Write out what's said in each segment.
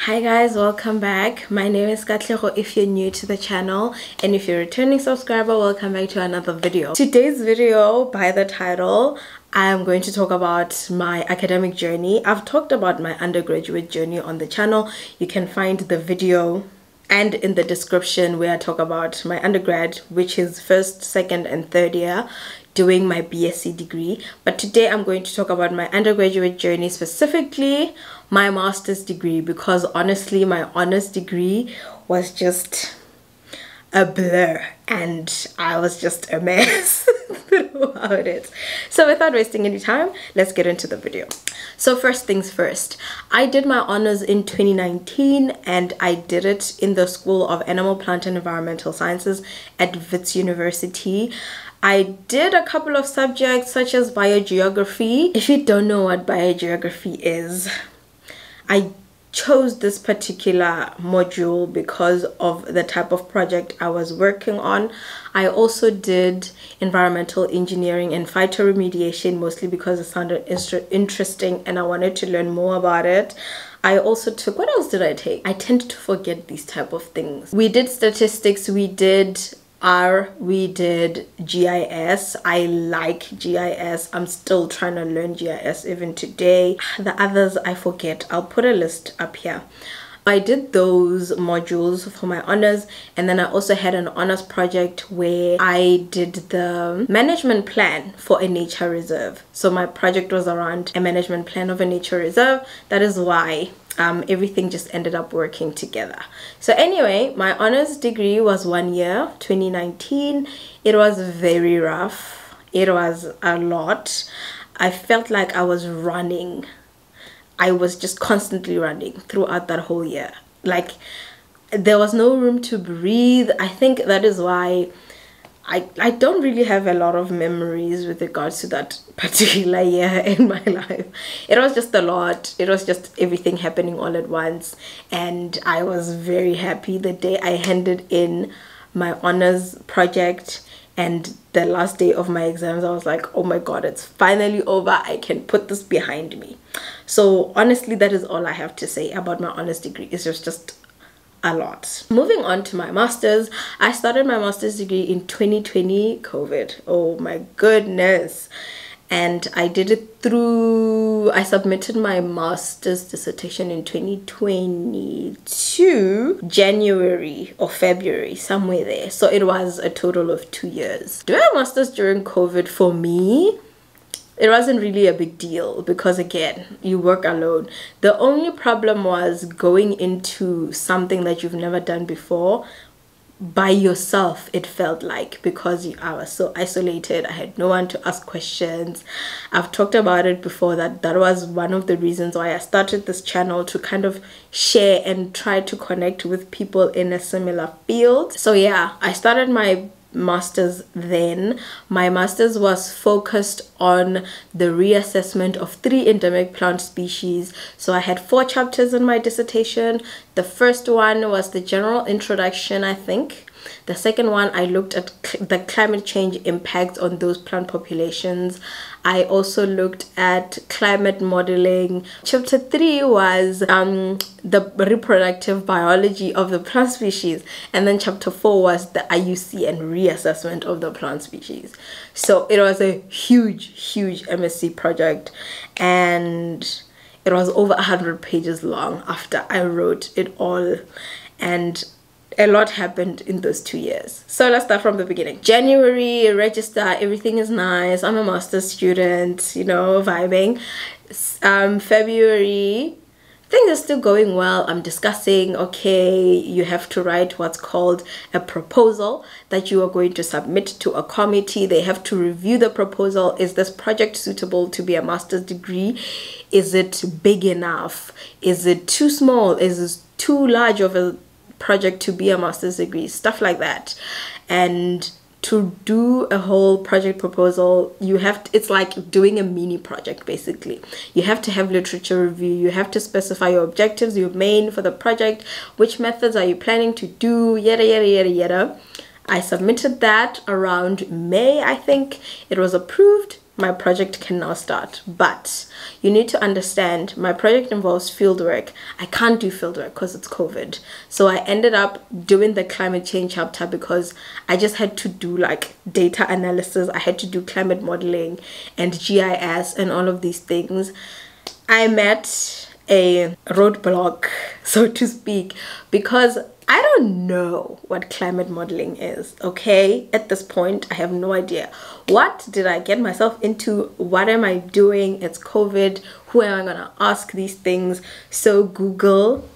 Hi guys, welcome back. My name is Katlego if you're new to the channel, and if you're a returning subscriber, welcome back to another video. Today's video, by the title, I am going to talk about my academic journey. I've talked about my undergraduate journey on the channel. You can find the video and in the description where I talk about my undergrad, which is first, second and third year, doing my BSc degree. But today I'm going to talk about my undergraduate journey, specifically my master's degree, because honestly my honours degree was just a blur and I was just a mess throughout it. So without wasting any time, let's get into the video. So first things first, I did my honours in 2019 and I did it in the School of Animal, Plant and Environmental Sciences at Wits University. I did a couple of subjects such as biogeography. If you don't know what biogeography is, I chose this particular module because of the type of project I was working on. I also did environmental engineering and phytoremediation, mostly because it sounded interesting and I wanted to learn more about it. I also took, what else did I take? I tend to forget these type of things. We did statistics, we did R, we did GIS. I like GIS. I'm still trying to learn GIS even today. The others I forget. I'll put a list up here. I did those modules for my honours, and then I also had an honours project where I did the management plan for a nature reserve. So my project was around a management plan of a nature reserve. That is why everything just ended up working together. So anyway, my honours degree was 1 year, 2019. It was very rough. It was a lot. I felt like I was running. I was just constantly running throughout that whole year. Like, there was no room to breathe. I think that is why I don't really have a lot of memories with regards to that particular year in my life. It was just a lot. It was just everything happening all at once. And I was very happy the day I handed in my honours project. And the last day of my exams, I was like, oh my God, it's finally over. I can put this behind me. So honestly, that is all I have to say about my honours degree. It's just a lot. Moving on to my master's. I started my master's degree in 2020, COVID. Oh my goodness. And I did it through, I submitted my master's dissertation in 2022, January or February, somewhere there. So it was a total of 2 years. Doing a master's during COVID, for me, it wasn't really a big deal because, again, you work alone. The only problem was going into something that you've never done before by yourself, it felt like, because I was so isolated. I had no one to ask questions. I've talked about it before that was one of the reasons why I started this channel, to kind of share and try to connect with people in a similar field. So yeah, I started my master's then. My master's was focused on the reassessment of 3 endemic plant species. So I had 4 chapters in my dissertation. The first one was the general introduction, I think. The second one, I looked at the climate change impacts on those plant populations. I also looked at climate modeling. Chapter 3 was the reproductive biology of the plant species. And then chapter 4 was the IUCN reassessment of the plant species. So it was a huge, huge MSc project. And it was over 100 pages long after I wrote it all. And a lot happened in those 2 years. So let's start from the beginning. January, register, everything is nice. I'm a master's student, you know, vibing. February, things are still going well. I'm discussing, okay, you have to write what's called a proposal that you are going to submit to a committee. They have to review the proposal. Is this project suitable to be a master's degree? Is it big enough? Is it too small? Is it too large of a project to be a master's degree, stuff like that. And to do a whole project proposal, you have to, it's like doing a mini project basically. You have to have literature review, you have to specify your objectives, your main for the project, which methods are you planning to do, yada yada yada yada. I submitted that around May, I think. It was approved. my project can now start. But you need to understand, my project involves fieldwork. I can't do fieldwork because it's COVID. So I ended up doing the climate change chapter because I just had to do like data analysis. I had to do climate modeling and GIS and all of these things. I met a roadblock, so to speak, because I don't know what climate modeling is, okay? At this point, I have no idea. What did I get myself into? What am I doing? It's COVID. Who am I gonna ask these things? So Google,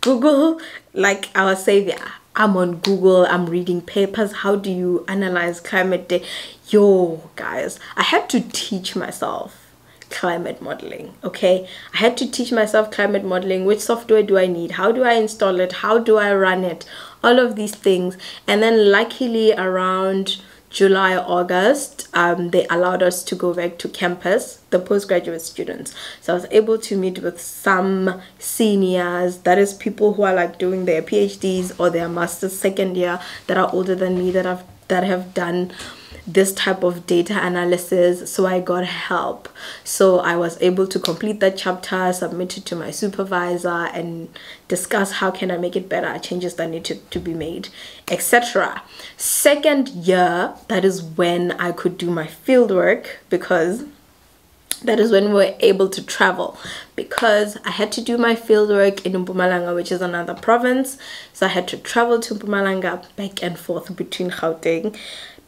Google, like our savior. I'm on Google, I'm reading papers. How do you analyze climate data? Yo, guys, I had to teach myself climate modeling, okay? I had to teach myself climate modeling. Which software do I need? How do I install it? How do I run it? All of these things. And then luckily around July, August, they allowed us to go back to campus, the postgraduate students. So I was able to meet with some seniors, that is people who are like doing their PhDs or their master's second year, that are older than me, that have done this type of data analysis. So I got help, so I was able to complete that chapter, submit it to my supervisor and discuss how can I make it better, changes that need to be made, etc. Second year, that is when I could do my field work, because that is when we were able to travel, because I had to do my fieldwork in Mpumalanga, which is another province. So I had to travel to Mpumalanga, back and forth between Gauteng,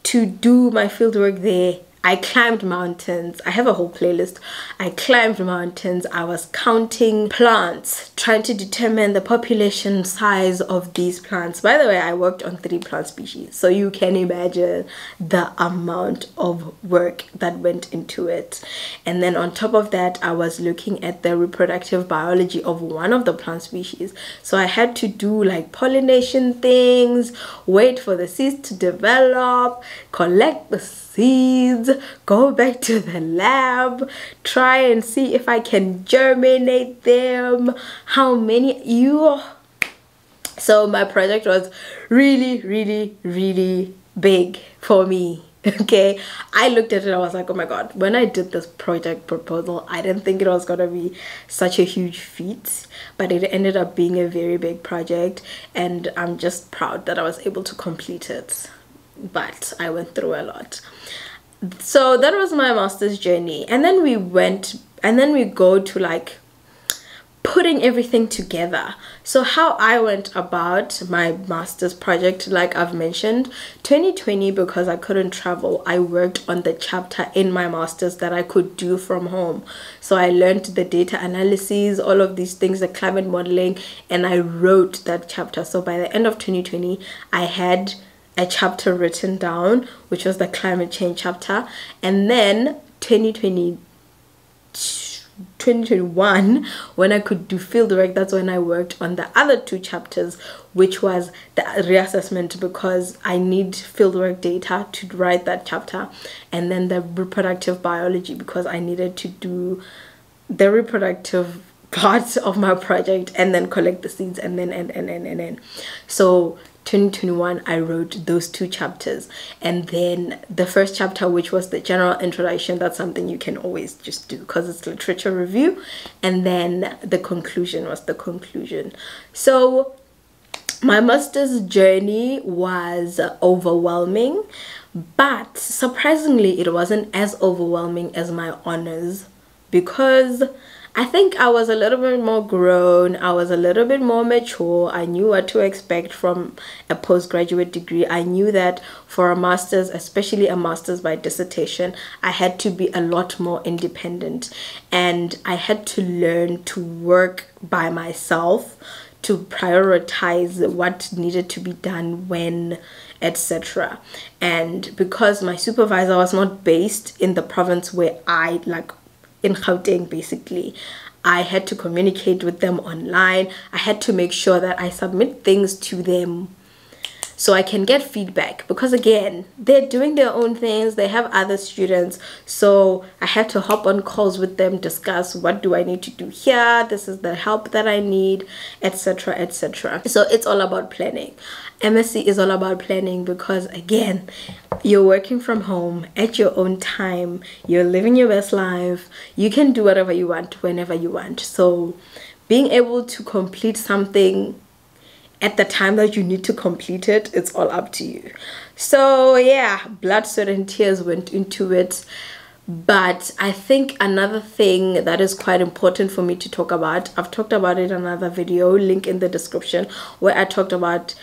to do my fieldwork there. I climbed mountains. I have a whole playlist. I climbed mountains. I was counting plants, trying to determine the population size of these plants. By the way, I worked on 3 plant species, so you can imagine the amount of work that went into it. And then on top of that, I was looking at the reproductive biology of one of the plant species. So I had to do like pollination things, wait for the seeds to develop, collect the seeds, go back to the lab, try and see if I can germinate them, how many you. So my project was really big for me, okay? I looked at it, I was like, oh my god, when I did this project proposal, I didn't think it was gonna be such a huge feat, but it ended up being a very big project, and I'm just proud that I was able to complete it. But I went through a lot. So that was my master's journey. And then we go to like putting everything together. So how I went about my master's project, like I've mentioned, 2020, because I couldn't travel, I worked on the chapter in my master's that I could do from home. So I learned the data analyses, all of these things, the climate modeling, and I wrote that chapter. So by the end of 2020, I had a chapter written down, which was the climate change chapter. And then 2021, when I could do fieldwork, that's when I worked on the other 2 chapters, which was the reassessment, because I need fieldwork data to write that chapter, and then the reproductive biology, because I needed to do the reproductive part of my project and then collect the seeds and then. So 2021, I wrote those 2 chapters. And then the first chapter, which was the general introduction, that's something you can always just do because it's literature review. And then the conclusion was the conclusion. So my master's journey was overwhelming, but surprisingly, it wasn't as overwhelming as my honors, because I think I was a little bit more grown, I was a little bit more mature, I knew what to expect from a postgraduate degree. I knew that for a master's, especially a master's by dissertation, I had to be a lot more independent, and I had to learn to work by myself, to prioritize what needed to be done when, etc. And because my supervisor was not based in the province where I like in Gauteng, basically, I had to communicate with them online. I had to make sure that I submit things to them so I can get feedback, because again, they're doing their own things, they have other students, so I had to hop on calls with them, discuss what do I need to do here, this is the help that I need, etc, etc. So it's all about planning. MSc is all about planning because again, you're working from home at your own time, you're living your best life, you can do whatever you want whenever you want. So being able to complete something at the time that you need to complete it, it's all up to you. So yeah, blood, sweat and tears went into it. But I think another thing that is quite important for me to talk about, I've talked about it in another video, link in the description, where I talked about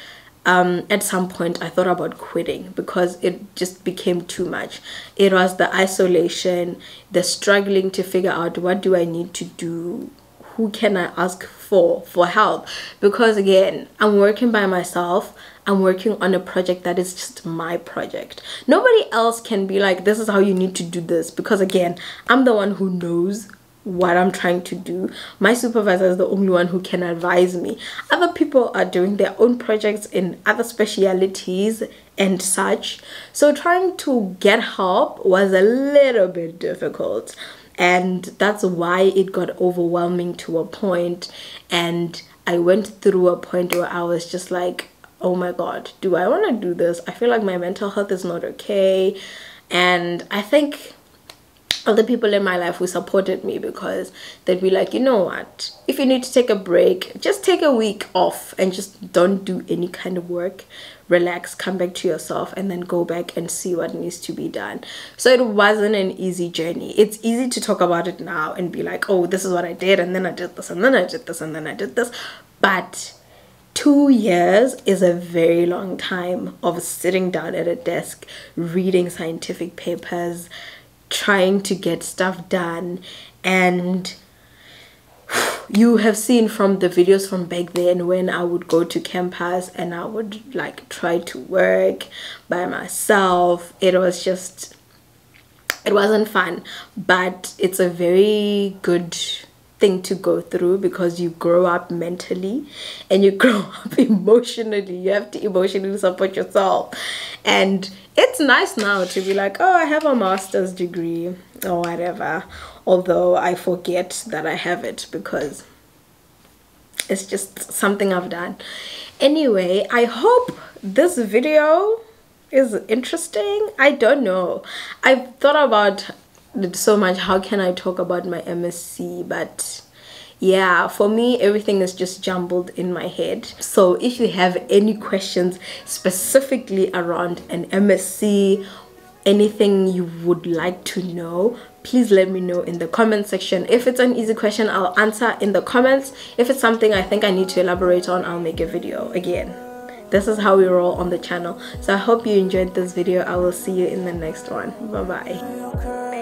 at some point I thought about quitting because it just became too much. It was the isolation, the struggling to figure out what do I need to do, who can I ask for help, because again, I'm working by myself, I'm working on a project that is just my project. Nobody else can be like, this is how you need to do this, because again, I'm the one who knows what I'm trying to do. My supervisor is the only one who can advise me. Other people are doing their own projects in other specialities and such, so trying to get help was a little bit difficult, and that's why it got overwhelming to a point. And I went through a point where I was just like, oh my god, do I want to do this? I feel like my mental health is not okay. And I think all the people in my life who supported me, because they'd be like, you know what, if you need to take a break, just take a week off and just don't do any kind of work, relax, come back to yourself, and then go back and see what needs to be done. So it wasn't an easy journey. It's easy to talk about it now and be like, oh, this is what I did, and then I did this, and then I did this, and then I did this. But 2 years is a very long time of sitting down at a desk, reading scientific papers, trying to get stuff done. And you have seen from the videos from back then when I would go to campus and I would like try to work by myself. It was just, it wasn't fun, but it's a very good thing to go through because you grow up mentally and you grow up emotionally. You have to emotionally support yourself. And it's nice now to be like, oh, I have a master's degree or whatever, although I forget that I have it because it's just something I've done. Anyway, I hope this video is interesting. I don't know, I've thought about so much, how can I talk about my MSc? But yeah, for me, everything is just jumbled in my head. So if you have any questions specifically around an MSc, anything you would like to know, please let me know in the comment section. If it's an easy question, I'll answer in the comments. If it's something I think I need to elaborate on, I'll make a video. Again, this is how we roll on the channel. So I hope you enjoyed this video. I will see you in the next one. Bye bye.